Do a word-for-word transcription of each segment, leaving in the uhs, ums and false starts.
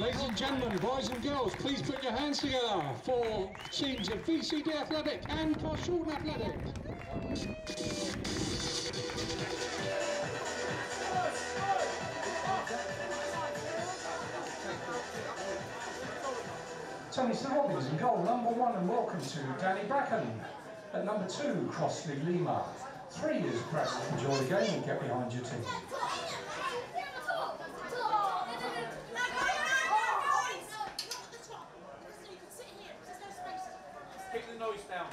Ladies and gentlemen, boys and girls, please put your hands together for teams of V C D Athletic and Carshalton Athletic. Tony Savold is in goal, number one, and welcome to Danny Bracken. At number two, Crossley Lima. Three is pressed to enjoy the game and get behind your team. Keep the noise down.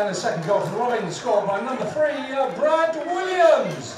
And the second goal for Robin, scored by number three, uh, Brad Williams.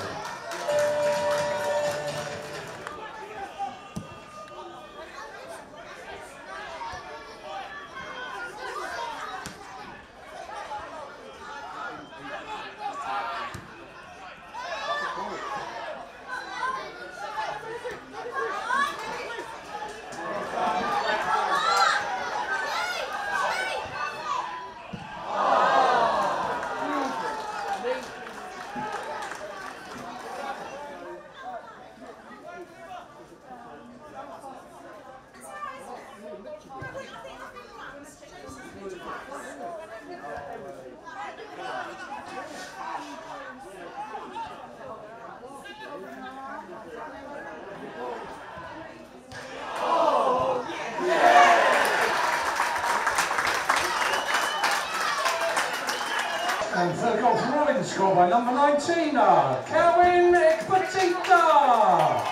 And third goal from Robin, scored by number nineteen, uh, Calvin Ekpiteta.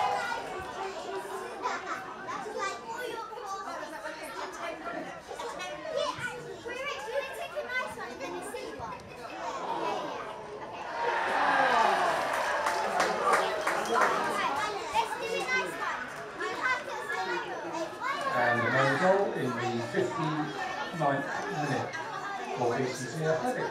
And another goal in the fifty-ninth minute for V C D Athletic.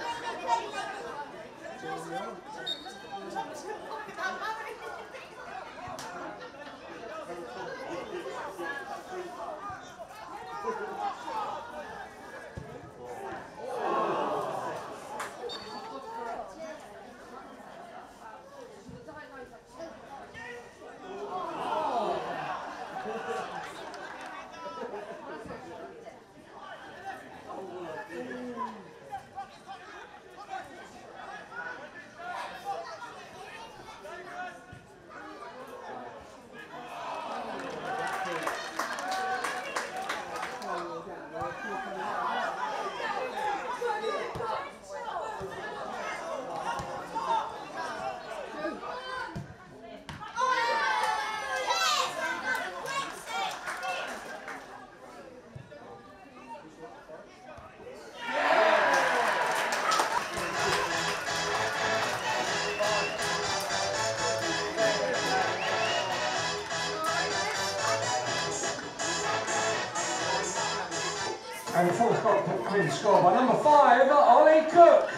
Clean score by number five, Ollie Cook.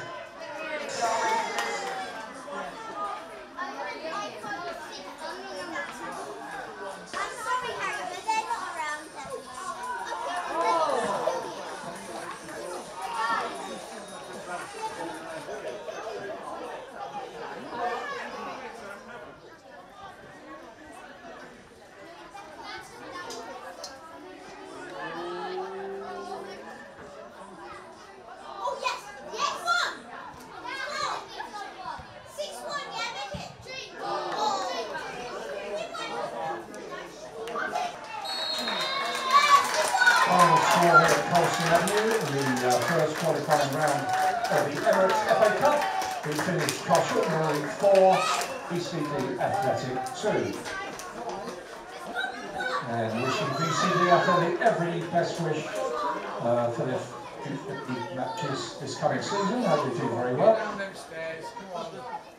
Colston Avenue in the uh, first qualifying round of the Emirates F A Cup. We finished Carshalton four, V C D Athletic two. And wishing V C D Athletic every best wish uh, for the matches this coming season. Hope they do very well.